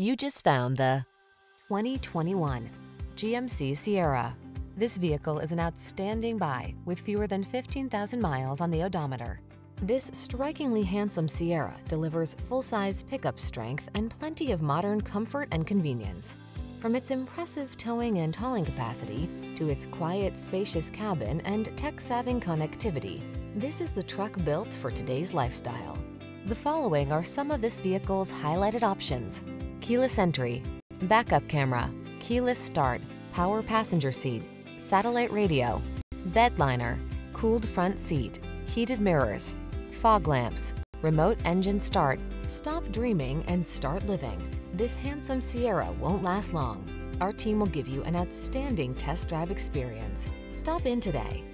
You just found the 2021 GMC Sierra. This vehicle is an outstanding buy with fewer than 15,000 miles on the odometer. This strikingly handsome Sierra delivers full-size pickup strength and plenty of modern comfort and convenience. From its impressive towing and hauling capacity to its quiet, spacious cabin and tech-savvy connectivity, this is the truck built for today's lifestyle. The following are some of this vehicle's highlighted options: keyless entry, backup camera, keyless start, power passenger seat, satellite radio, bed liner, cooled front seat, heated mirrors, fog lamps, remote engine start. Stop dreaming and start living. This handsome Sierra won't last long. Our team will give you an outstanding test drive experience. Stop in today.